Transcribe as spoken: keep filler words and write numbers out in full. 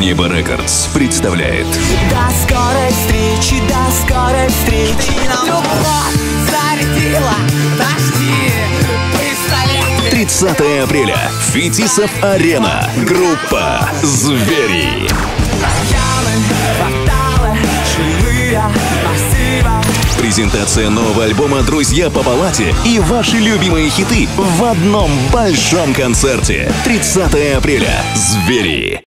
Небо Рекордс представляет. До скорой встречи, до скорой встречи. Любовь зарядила дожди пистолеты. тридцатое апреля. Фетисов Арена. Группа «Звери». Презентация нового альбома «Друзья по палате» и ваши любимые хиты в одном большом концерте. тридцатое апреля. Звери.